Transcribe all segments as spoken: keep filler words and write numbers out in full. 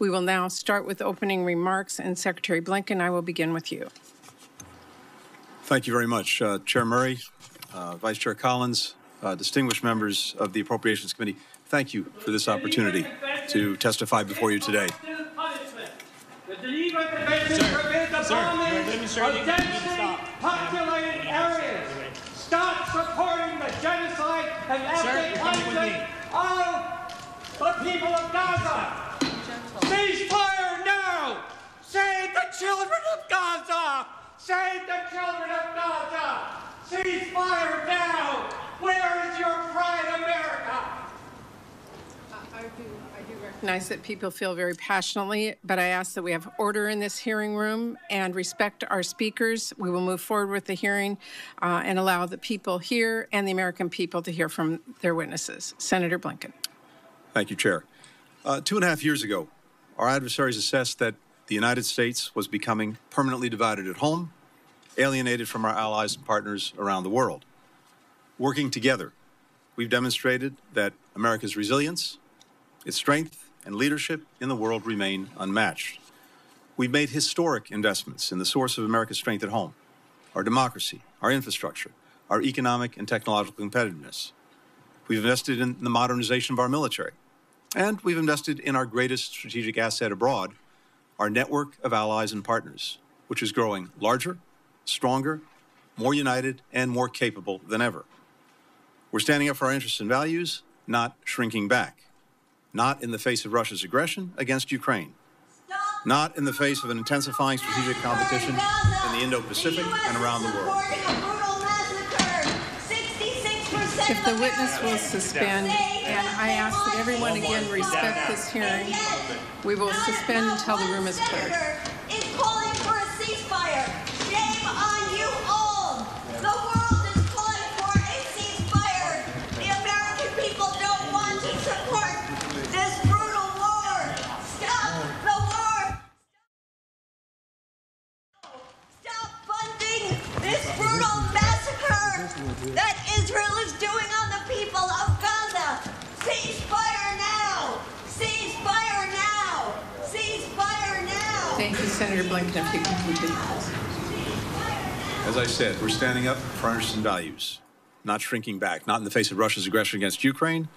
We will now start with opening remarks, and Secretary Blinken, I will begin with you. Thank you very much, uh, Chair Murray, uh, Vice Chair Collins, uh, distinguished members of the Appropriations Committee. Thank you for this opportunity to testify before you today. Sir, sir, sir, you stop. Populated areas. Stop supporting the genocide and ethnic cleansing of the people of Gaza. Cease fire now. Save the children of Gaza. Save the children of Gaza. Cease fire now. Where is your pride, America? I do, I do recognize that people feel very passionately, but I ask that we have order in this hearing room and respect our speakers. We will move forward with the hearing uh, and allow the people here and the American people to hear from their witnesses. Senator Blinken. Thank you, Chair. Uh, two and a half years ago, our adversaries assessed that the United States was becoming permanently divided at home, alienated from our allies and partners around the world. Working together, we've demonstrated that America's resilience, its strength and leadership in the world remain unmatched. We've made historic investments in the source of America's strength at home, our democracy, our infrastructure, our economic and technological competitiveness. We've invested in the modernization of our military, and we've invested in our greatest strategic asset abroad, our network of allies and partners, which is growing larger, stronger, more united, and more capable than ever. We're standing up for our interests and values, not shrinking back. Not in the face of Russia's aggression against Ukraine. Stop. Not in the face of an intensifying strategic competition in the Indo-Pacific and around the world. If the witness will suspend, and I ask that everyone again respect this hearing, we will suspend until the room is cleared. That Israel is doing on the people of Gaza. Cease fire now. Cease fire now. Cease fire now. Thank you, Senator Blinken. If you can continue. As I said, we're standing up for our interests and values, not shrinking back, not in the face of Russia's aggression against Ukraine,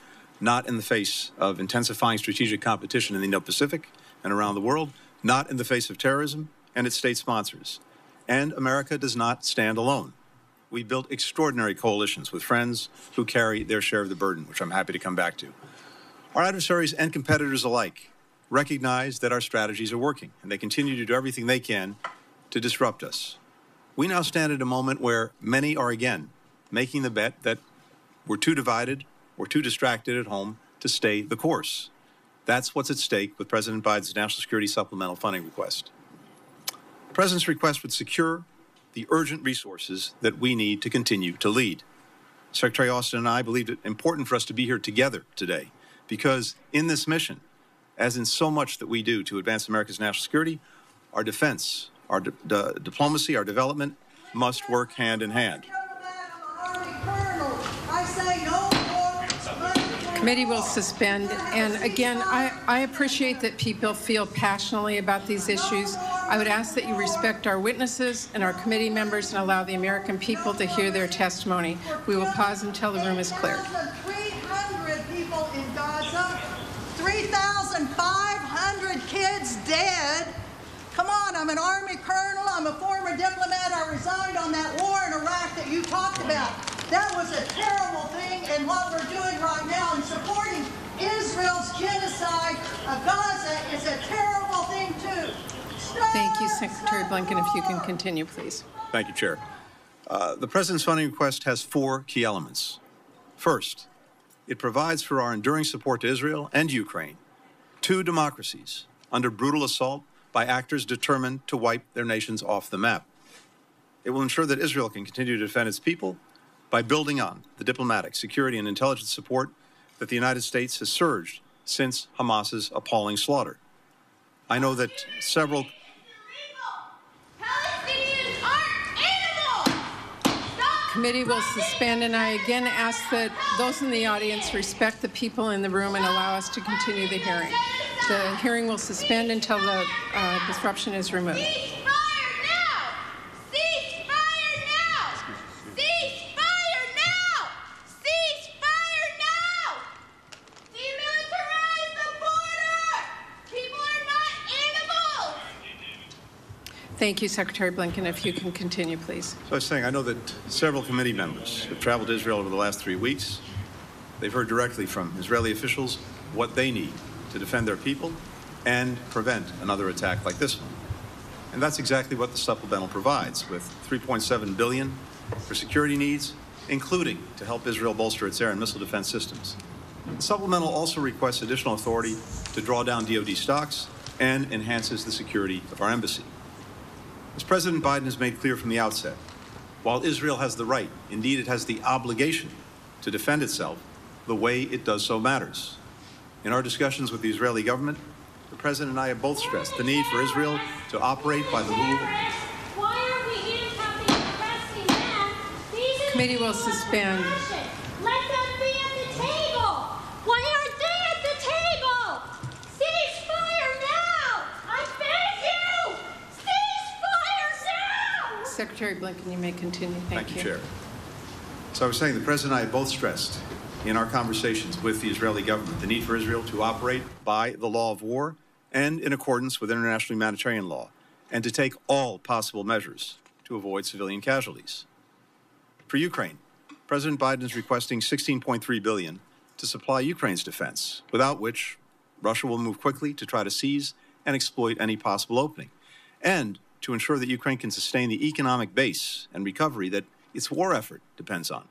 not in the face of intensifying strategic competition in the Indo-Pacific and around the world, not in the face of terrorism and its state sponsors. And America does not stand alone. We built extraordinary coalitions with friends who carry their share of the burden, which I'm happy to come back to. Our adversaries and competitors alike recognize that our strategies are working, and they continue to do everything they can to disrupt us. We now stand at a moment where many are again making the bet that we're too divided, we're too distracted at home to stay the course. That's what's at stake with President Biden's National Security Supplemental Funding request. The President's request would secure the urgent resources that we need to continue to lead. Secretary Austin and I believed it important for us to be here together today because in this mission, as in so much that we do to advance America's national security, our defense, our di di diplomacy, our development must work hand in hand. Committee will suspend. And again, I, I appreciate that people feel passionately about these issues. I would ask that you respect our witnesses and our committee members and allow the American people to hear their testimony. We will pause until the room is cleared. three hundred people in Gaza, three thousand five hundred kids dead. Come on, I'm an Army colonel, I'm a former diplomat, I resigned on that war in Iraq that you talked about. That was a terrible thing, and what we're doing right now in supporting Israel's genocide of Gaza is a terrible thing, too. Thank you, Secretary Blinken. If you can continue, please. Thank you, Chair. Uh, the President's funding request has four key elements. First, it provides for our enduring support to Israel and Ukraine, two democracies under brutal assault by actors determined to wipe their nations off the map. It will ensure that Israel can continue to defend its people by building on the diplomatic, security, and intelligence support that the United States has surged since Hamas's appalling slaughter. I know that several... Committee will suspend, and I again ask that those in the audience respect the people in the room and allow us to continue the hearing. The hearing will suspend until the uh, disruption is removed. Cease fire now! Cease fire now! Cease fire now! Cease fire now! Demilitarize the border! People are not animals! Thank you, Secretary Blinken. If you can continue, please. So I was saying, I know that several committee members have traveled to Israel over the last three weeks. They've heard directly from Israeli officials what they need to defend their people and prevent another attack like this one. And that's exactly what the supplemental provides, with three point seven billion dollars for security needs, including to help Israel bolster its air and missile defense systems. The supplemental also requests additional authority to draw down D O D stocks and enhances the security of our embassy. As President Biden has made clear from the outset, while Israel has the right, indeed it has the obligation, to defend itself, the way it does so matters. In our discussions with the Israeli government, the President and I have both stressed the need for Israel to operate by the rule. Why are we doing something arresting them? These committee will suspend. Let them be at the table. Why aren't they at the table? Cease fire now! I beg you! Cease fire now! Secretary Blinken, you may continue. Thank, Thank you, you, Chair. So I was saying the President and I have both stressed in our conversations with the Israeli government the need for Israel to operate by the law of war and in accordance with international humanitarian law, and to take all possible measures to avoid civilian casualties. For Ukraine, President Biden is requesting sixteen point three billion dollars to supply Ukraine's defense, without which Russia will move quickly to try to seize and exploit any possible opening, and to ensure that Ukraine can sustain the economic base and recovery that its war effort depends on.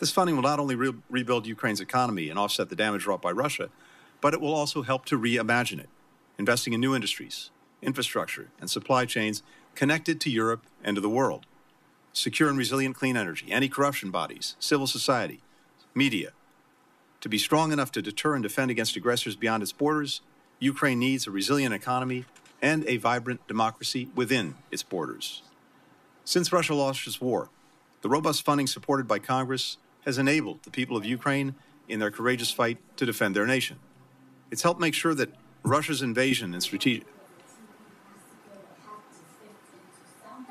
This funding will not only re rebuild Ukraine's economy and offset the damage wrought by Russia, but it will also help to reimagine it, investing in new industries, infrastructure, and supply chains connected to Europe and to the world. Secure and resilient clean energy, anti-corruption bodies, civil society, media. To be strong enough to deter and defend against aggressors beyond its borders, Ukraine needs a resilient economy and a vibrant democracy within its borders. Since Russia launched its war, the robust funding supported by Congress has enabled the people of Ukraine in their courageous fight to defend their nation. It's helped make sure that Russia's invasion and strategic... From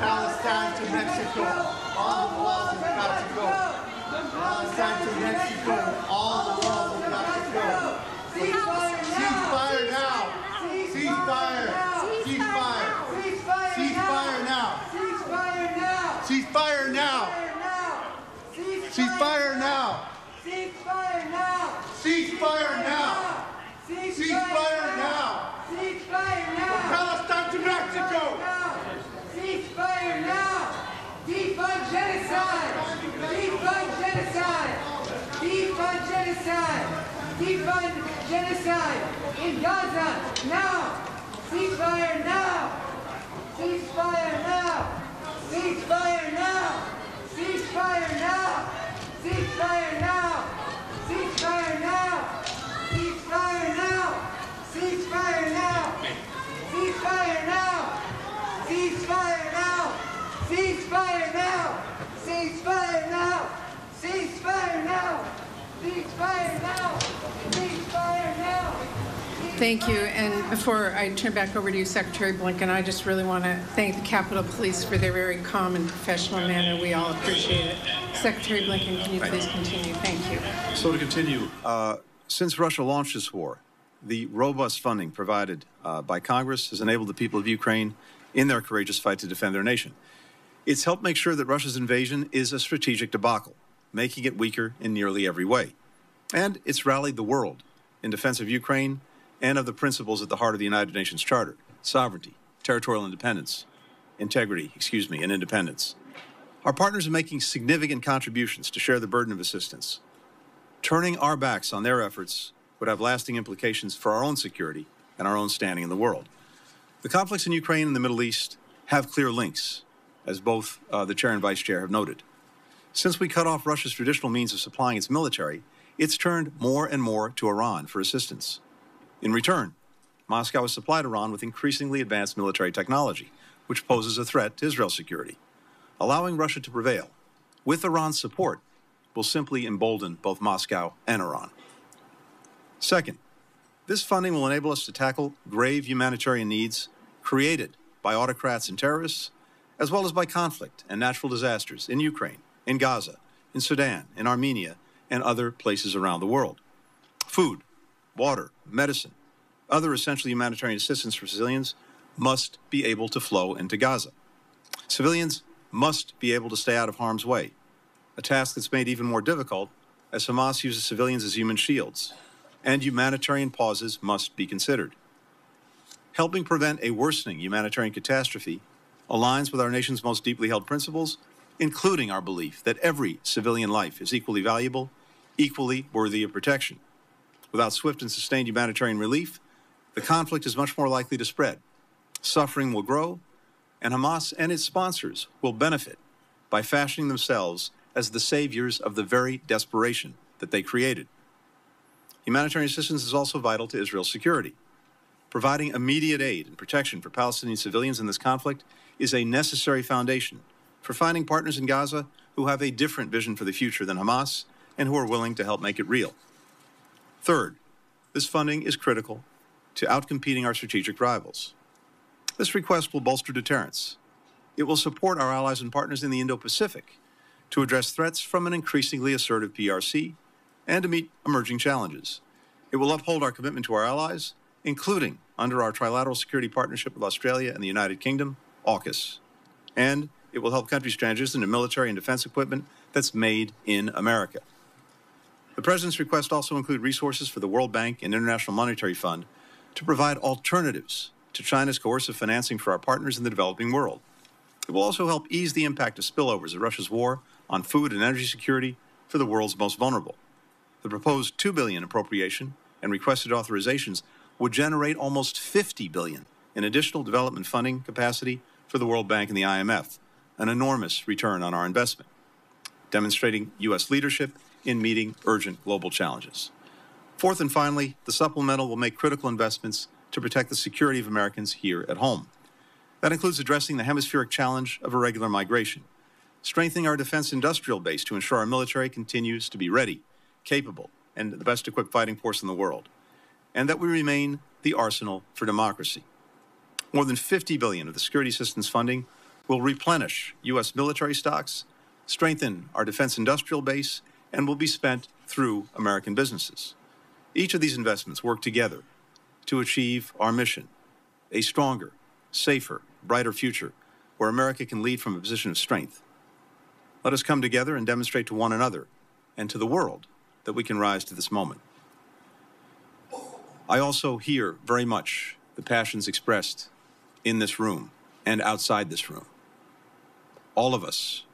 Palestine to Mexico, all wars are got to go! From Palestine to Mexico, committee will suspend. All wars are got to go! From Palestine to Mexico, all wars are got to go! From Palestine to Mexico, all wars are got to go! From Palestine to Mexico, all wars are got to go! From Palestine to Mexico, all wars are got to go! Defund genocide in Gaza now! Ceasefire now! Ceasefire now! Ceasefire now! Ceasefire now! Ceasefire now! Ceasefire now! Ceasefire now! Ceasefire now! Ceasefire now! Ceasefire now! Ceasefire now! Ceasefire now! Ceasefire now! Cease fire now! Cease fire now! Thank you. And before I turn back over to you, Secretary Blinken, I just really want to thank the Capitol Police for their very calm and professional manner. We all appreciate it. Secretary Blinken, can you please continue? Thank you. So to continue, uh, since Russia launched this war, the robust funding provided uh, by Congress has enabled the people of Ukraine in their courageous fight to defend their nation. It's helped make sure that Russia's invasion is a strategic debacle, making it weaker in nearly every way. And it's rallied the world in defense of Ukraine and of the principles at the heart of the United Nations Charter: sovereignty, territorial independence, integrity, excuse me, and independence. Our partners are making significant contributions to share the burden of assistance. Turning our backs on their efforts would have lasting implications for our own security and our own standing in the world. The conflicts in Ukraine and the Middle East have clear links, as both uh, the chair and vice chair have noted. Since we cut off Russia's traditional means of supplying its military, it's turned more and more to Iran for assistance. In return, Moscow has supplied Iran with increasingly advanced military technology, which poses a threat to Israel's security. Allowing Russia to prevail, with Iran's support, will simply embolden both Moscow and Iran. Second, this funding will enable us to tackle grave humanitarian needs created by autocrats and terrorists, as well as by conflict and natural disasters in Ukraine, in Gaza, in Sudan, in Armenia, and other places around the world. Food, water, medicine, other essential humanitarian assistance for civilians must be able to flow into Gaza. Civilians must be able to stay out of harm's way, a task that's made even more difficult as Hamas uses civilians as human shields, and humanitarian pauses must be considered. Helping prevent a worsening humanitarian catastrophe aligns with our nation's most deeply held principles, including our belief that every civilian life is equally valuable, equally worthy of protection. Without swift and sustained humanitarian relief, the conflict is much more likely to spread. Suffering will grow, and Hamas and its sponsors will benefit by fashioning themselves as the saviors of the very desperation that they created. Humanitarian assistance is also vital to Israel's security. Providing immediate aid and protection for Palestinian civilians in this conflict is a necessary foundation for finding partners in Gaza who have a different vision for the future than Hamas and who are willing to help make it real. Third, this funding is critical to outcompeting our strategic rivals. This request will bolster deterrence. It will support our allies and partners in the Indo-Pacific to address threats from an increasingly assertive P R C and to meet emerging challenges. It will uphold our commitment to our allies, including under our trilateral security partnership with Australia and the United Kingdom, AUKUS. And it will help countries transition to military and defense equipment that's made in America. The President's request also includes resources for the World Bank and International Monetary Fund to provide alternatives to China's coercive financing for our partners in the developing world. It will also help ease the impact of spillovers of Russia's war on food and energy security for the world's most vulnerable. The proposed two billion dollars appropriation and requested authorizations would generate almost fifty billion dollars in additional development funding capacity for the World Bank and the I M F, an enormous return on our investment, demonstrating U S leadership in meeting urgent global challenges. Fourth and finally, the supplemental will make critical investments to protect the security of Americans here at home. That includes addressing the hemispheric challenge of irregular migration, strengthening our defense industrial base to ensure our military continues to be ready, capable, and the best equipped fighting force in the world, and that we remain the arsenal for democracy. More than fifty billion dollars of the security assistance funding will replenish U S military stocks, strengthen our defense industrial base, and will be spent through American businesses. Each of these investments work together to achieve our mission: a stronger, safer, brighter future where America can lead from a position of strength. Let us come together and demonstrate to one another and to the world that we can rise to this moment. I also hear very much the passions expressed in this room and outside this room. All of us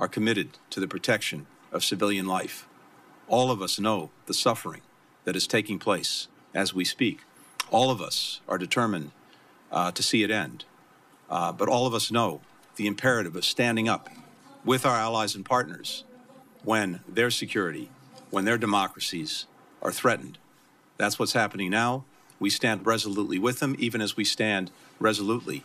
are committed to the protection of civilian life. All of us know the suffering that is taking place as we speak. All of us are determined uh, to see it end, uh, but all of us know the imperative of standing up with our allies and partners when their security, when their democracies are threatened. That's what's happening now. We stand resolutely with them, even as we stand resolutely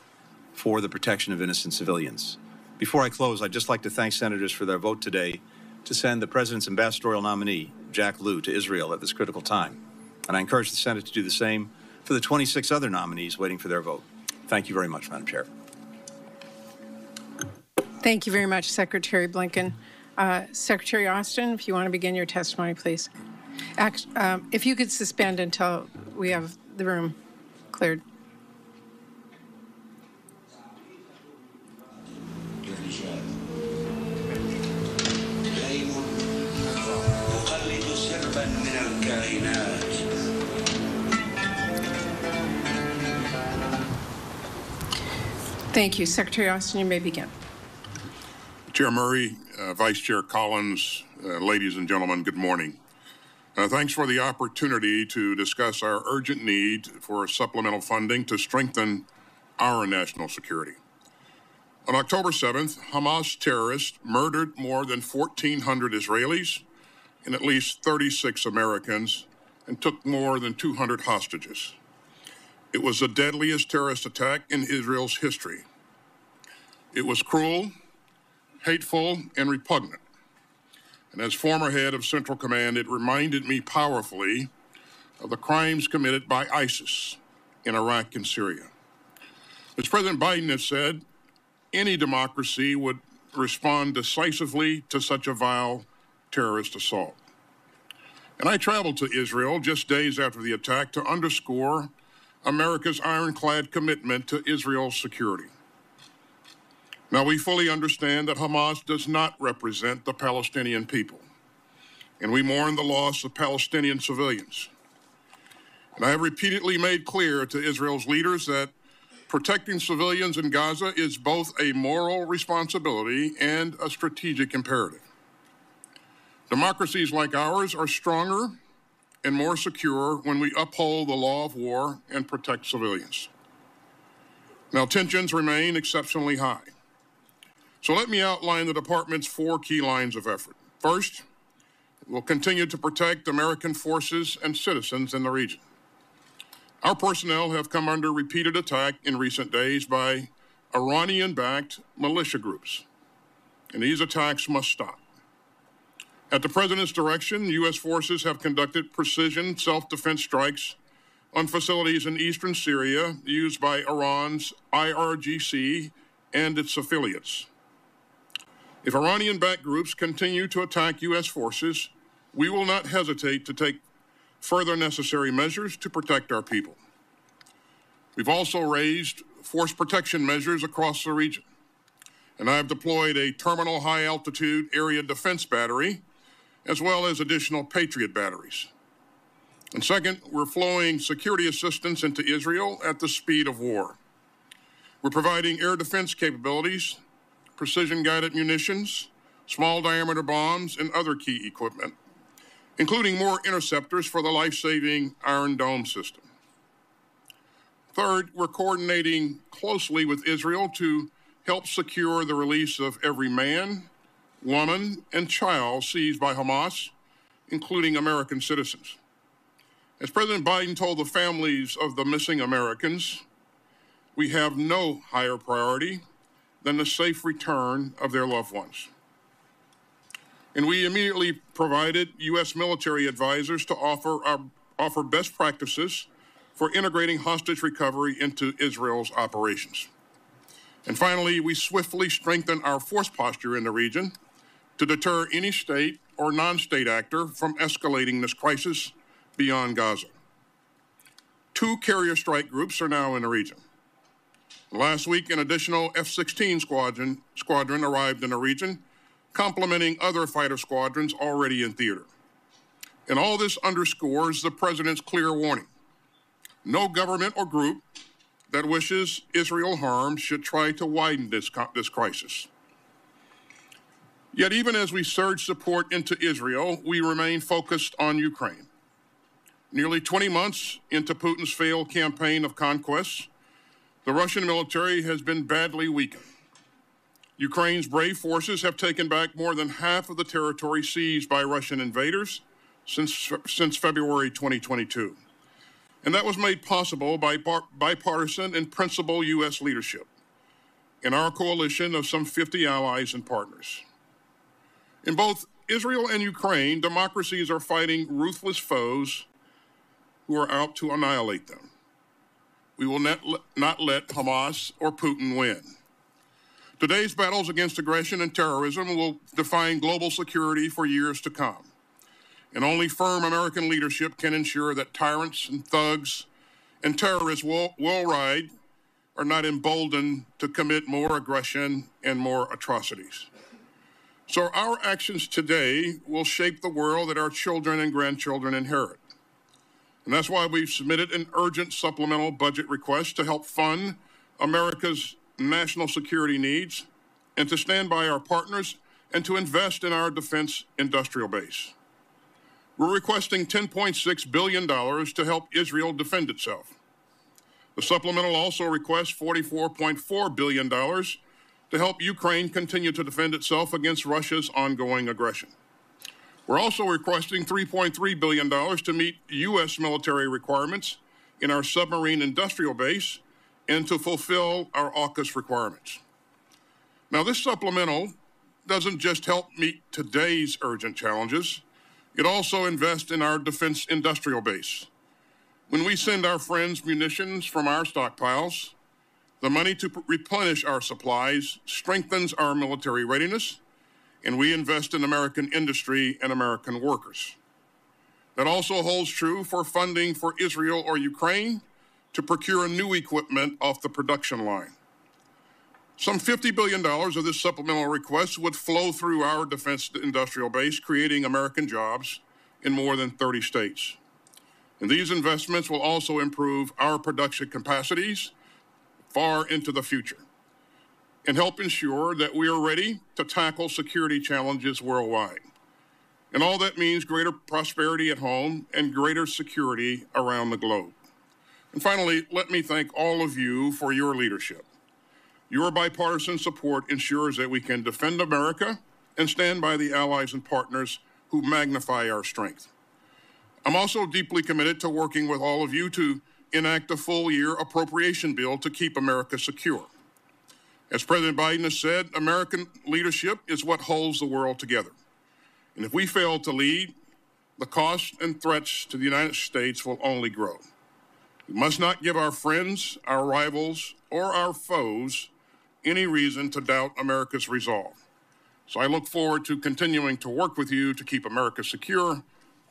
for the protection of innocent civilians. Before I close, I'd just like to thank senators for their vote today to send the President's ambassadorial nominee, Jack Lew, to Israel at this critical time. And I encourage the Senate to do the same for the twenty-six other nominees waiting for their vote. Thank you very much, Madam Chair. Thank you very much, Secretary Blinken. Uh, Secretary Austin, if you want to begin your testimony, please. Act, um, if you could suspend until we have the room cleared. Thank you. Secretary Austin, you may begin. Chair Murray, uh, Vice Chair Collins, uh, ladies and gentlemen, good morning. Uh, thanks for the opportunity to discuss our urgent need for supplemental funding to strengthen our national security. On October seventh, Hamas terrorists murdered more than fourteen hundred Israelis and at least thirty-six Americans and took more than two hundred hostages. It was the deadliest terrorist attack in Israel's history. It was cruel, hateful, and repugnant. And as former head of Central Command, it reminded me powerfully of the crimes committed by ISIS in Iraq and Syria. As President Biden has said, any democracy would respond decisively to such a vile terrorist assault. And I traveled to Israel just days after the attack to underscore America's ironclad commitment to Israel's security. Now, we fully understand that Hamas does not represent the Palestinian people, and we mourn the loss of Palestinian civilians. And I have repeatedly made clear to Israel's leaders that protecting civilians in Gaza is both a moral responsibility and a strategic imperative. Democracies like ours are stronger and more secure when we uphold the law of war and protect civilians. Now, tensions remain exceptionally high. So let me outline the department's four key lines of effort. First, we'll continue to protect American forces and citizens in the region. Our personnel have come under repeated attack in recent days by Iranian-backed militia groups, and these attacks must stop. At the president's direction, U S forces have conducted precision self-defense strikes on facilities in eastern Syria used by Iran's I R G C and its affiliates. If Iranian-backed groups continue to attack U S forces, we will not hesitate to take further necessary measures to protect our people. We've also raised force protection measures across the region, and I have deployed a terminal high-altitude area defense battery as well as additional Patriot batteries. And second, we're flowing security assistance into Israel at the speed of war. We're providing air defense capabilities, precision-guided munitions, small-diameter bombs, and other key equipment, including more interceptors for the life-saving Iron Dome system. Third, we're coordinating closely with Israel to help secure the release of every man, woman, and child seized by Hamas, including American citizens. As President Biden told the families of the missing Americans, we have no higher priority than the safe return of their loved ones. And we immediately provided U S military advisors to offer, our, offer best practices for integrating hostage recovery into Israel's operations. And finally, we swiftly strengthen our force posture in the region to deter any state or non-state actor from escalating this crisis beyond Gaza. Two carrier strike groups are now in the region. Last week, an additional F sixteen squadron, squadron arrived in the region, complementing other fighter squadrons already in theater. And all this underscores the president's clear warning. No government or group that wishes Israel harm should try to widen this, this crisis. Yet even as we surge support into Israel, we remain focused on Ukraine. Nearly twenty months into Putin's failed campaign of conquest, the Russian military has been badly weakened. Ukraine's brave forces have taken back more than half of the territory seized by Russian invaders since, since February twenty twenty-two. And that was made possible by bipartisan and principled U S leadership and our coalition of some fifty allies and partners. In both Israel and Ukraine, democracies are fighting ruthless foes who are out to annihilate them. We will not let Hamas or Putin win. Today's battles against aggression and terrorism will define global security for years to come. And only firm American leadership can ensure that tyrants and thugs and terrorists will, will ride are not emboldened to commit more aggression and more atrocities. So our actions today will shape the world that our children and grandchildren inherit. And that's why we've submitted an urgent supplemental budget request to help fund America's national security needs and to stand by our partners and to invest in our defense industrial base. We're requesting ten point six billion dollars to help Israel defend itself. The supplemental also requests forty-four point four billion dollars to help Ukraine continue to defend itself against Russia's ongoing aggression. We're also requesting three point three billion dollars to meet U S military requirements in our submarine industrial base and to fulfill our AUKUS requirements. Now, this supplemental doesn't just help meet today's urgent challenges. It also invests in our defense industrial base. When we send our friends munitions from our stockpiles, the money to replenish our supplies strengthens our military readiness, and we invest in American industry and American workers. That also holds true for funding for Israel or Ukraine to procure new equipment off the production line. Some fifty billion dollars of this supplemental request would flow through our defense industrial base, creating American jobs in more than thirty states. And these investments will also improve our production capacities far into the future and help ensure that we are ready to tackle security challenges worldwide. And all that means greater prosperity at home and greater security around the globe. And finally, let me thank all of you for your leadership. Your bipartisan support ensures that we can defend America and stand by the allies and partners who magnify our strength. I'm also deeply committed to working with all of you to enact a full-year appropriation bill to keep America secure. As President Biden has said, American leadership is what holds the world together. And if we fail to lead, the costs and threats to the United States will only grow. We must not give our friends, our rivals, or our foes any reason to doubt America's resolve. So I look forward to continuing to work with you to keep America secure,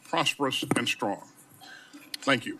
prosperous, and strong. Thank you.